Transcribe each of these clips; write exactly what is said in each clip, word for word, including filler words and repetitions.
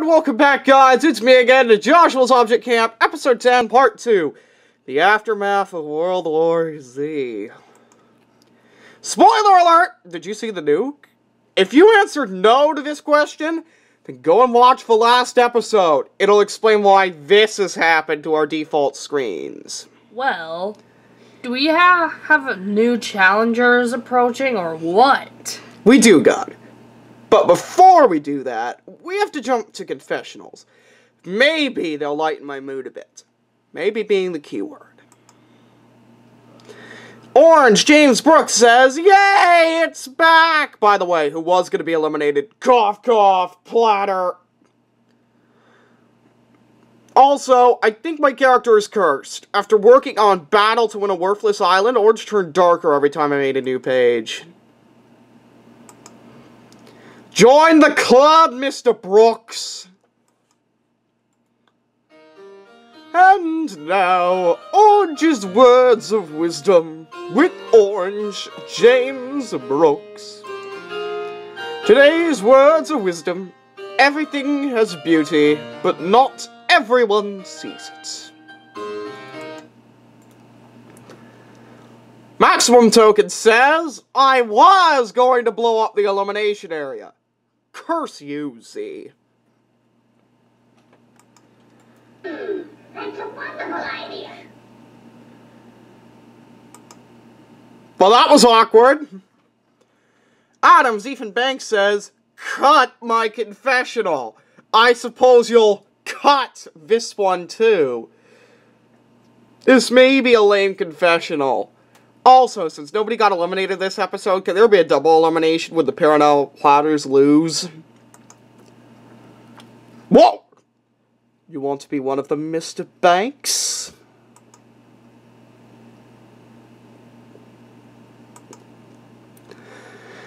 and welcome back, guys. It's me again to Joshua's Object Camp, Episode ten, Part two. The Aftermath of World War Z. Spoiler alert! Did you see the nuke? If you answered no to this question, then go and watch the last episode. It'll explain why this has happened to our default screens. Well, do we ha have new challengers approaching or what? We do, God. But before we do that, we have to jump to confessionals. Maybe they'll lighten my mood a bit. Maybe being the key word. Orange James Brooks says, yay, it's back! By the way, who was going to be eliminated? Cough, cough, Platter. Also, I think my character is cursed. After working on Battle to Win a Worthless Island, Orange turned darker every time I made a new page. Join the club, Mister Brooks! And now, Orange's Words of Wisdom with Orange James Brooks. Today's Words of Wisdom, everything has beauty, but not everyone sees it. Maximum Token says, I was going to blow up the elimination area. Curse you, Z. Mm, that's a wonderful idea. Well, that was awkward. Adam Zephen Banks says, cut my confessional. I suppose you'll cut this one too. This may be a lame confessional. Also, since nobody got eliminated this episode, can there be a double elimination? Would the Paranormal Platters lose? Whoa! You want to be one of them, Mister Banks?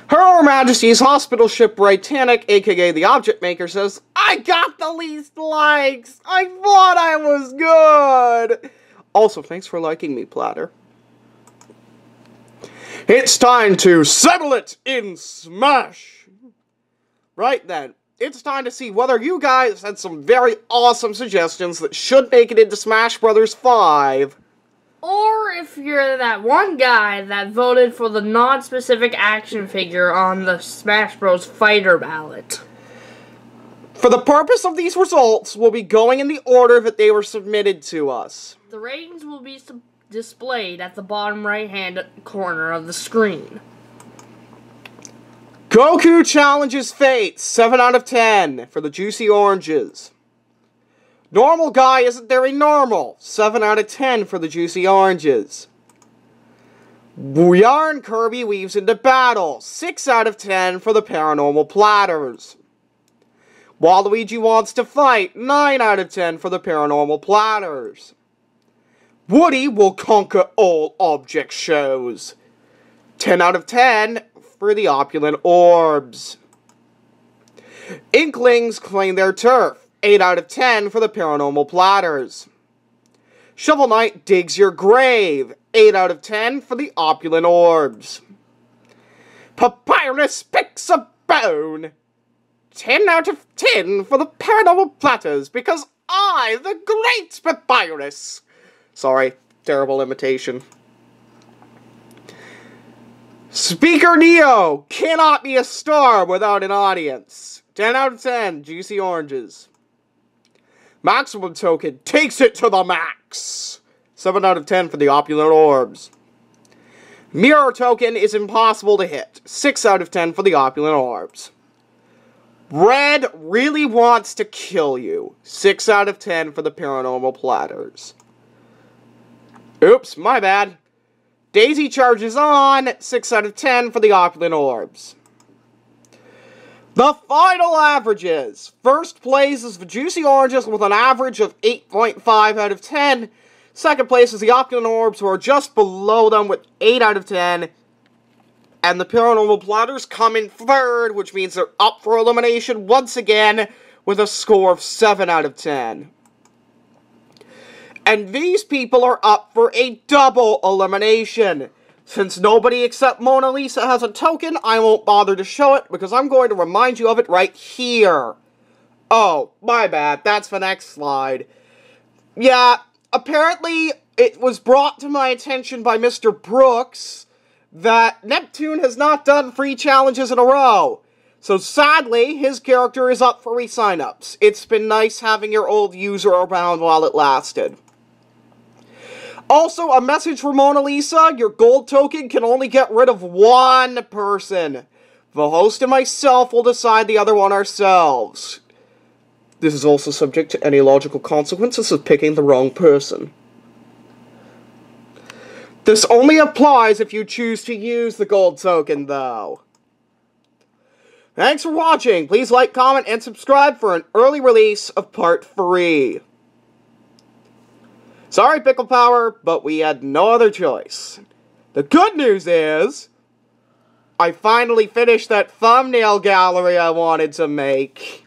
Our Majesty's Hospital Ship Britannic, aka The Object Maker, says, I got the least likes! I thought I was good! Also, thanks for liking me, Platter. It's time to settle it in Smash! Right then, it's time to see whether you guys had some very awesome suggestions that should make it into Smash Brothers five. Or if you're that one guy that voted for the non-specific action figure on the Smash Bros. Fighter ballot. For the purpose of these results, we'll be going in the order that they were submitted to us. The ratings will be sub displayed at the bottom right-hand corner of the screen. Goku challenges Fate, seven out of ten for the Juicy Oranges. Normal Guy isn't very normal. seven out of ten for the Juicy Oranges. Booyah and Kirby weaves into battle. six out of ten for the Paranormal Platters. Waluigi wants to fight. nine out of ten for the Paranormal Platters. Woody will conquer all object shows. ten out of ten for the Oculin Orbs. Inklings claim their turf. eight out of ten for the Paranormal Platters. Shovel Knight digs your grave. eight out of ten for the Oculin Orbs. Papyrus picks a bone. ten out of ten for the Paranormal Platters because I, the great Papyrus. Sorry, terrible imitation. Speaker Neo cannot be a star without an audience. ten out of ten, Juicy Oranges. Maximum Token takes it to the max. seven out of ten for the Opulent Orbs. Mirror token is impossible to hit. six out of ten for the Opulent Orbs. Red really wants to kill you. six out of ten for the Paranormal Platters. Oops, my bad. Daisy charges on. six out of ten for the Opulent Orbs. The final averages. First place is the Juicy Oranges with an average of eight point five out of ten. Second place is the Oculin Orbs, who are just below them with eight out of ten. And the Paranormal Platters come in third, which means they're up for elimination once again with a score of seven out of ten. And these people are up for a double elimination. Since nobody except Mona Lisa has a token, I won't bother to show it because I'm going to remind you of it right here. Oh, my bad. That's the next slide. Yeah, apparently it was brought to my attention by Mister Brooks that Neptune has not done three challenges in a row. So sadly, his character is up for re-signups. It's been nice having your old user around while it lasted. Also, a message for Mona Lisa, your gold token can only get rid of one person. The host and myself will decide the other one ourselves. This is also subject to any logical consequences of picking the wrong person. This only applies if you choose to use the gold token, though. Thanks for watching. Please like, comment, and subscribe for an early release of part three. Sorry, Pickle Power, but we had no other choice. The good news is, I finally finished that thumbnail gallery I wanted to make.